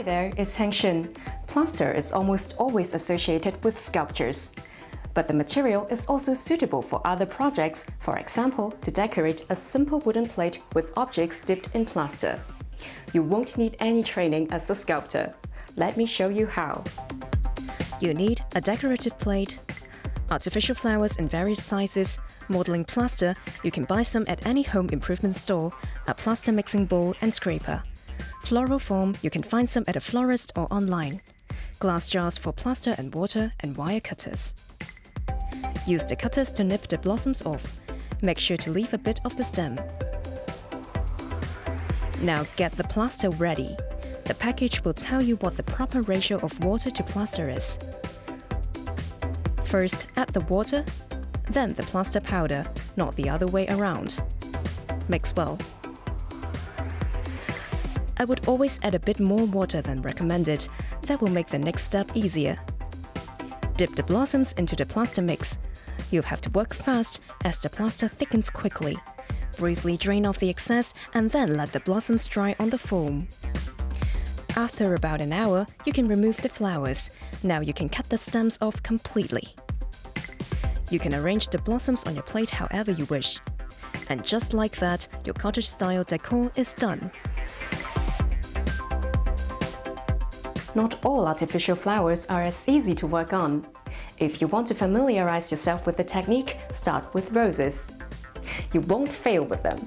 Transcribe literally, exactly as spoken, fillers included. Hi there, it's Heng Shun. Plaster is almost always associated with sculptures. But the material is also suitable for other projects, for example, to decorate a simple wooden plate with objects dipped in plaster. You won't need any training as a sculptor. Let me show you how. You need a decorative plate, artificial flowers in various sizes, modeling plaster, you can buy some at any home improvement store, a plaster mixing bowl and scraper. Floral foam, you can find some at a florist or online. Glass jars for plaster and water, and wire cutters. Use the cutters to nip the blossoms off. Make sure to leave a bit of the stem. Now get the plaster ready. The package will tell you what the proper ratio of water to plaster is. First, add the water, then the plaster powder, not the other way around. Mix well. I would always add a bit more water than recommended. That will make the next step easier. Dip the blossoms into the plaster mix. You'll have to work fast as the plaster thickens quickly. Briefly drain off the excess and then let the blossoms dry on the foam. After about an hour, you can remove the flowers. Now you can cut the stems off completely. You can arrange the blossoms on your plate however you wish. And just like that, your cottage-style decor is done. Not all artificial flowers are as easy to work on. If you want to familiarize yourself with the technique, start with roses. You won't fail with them.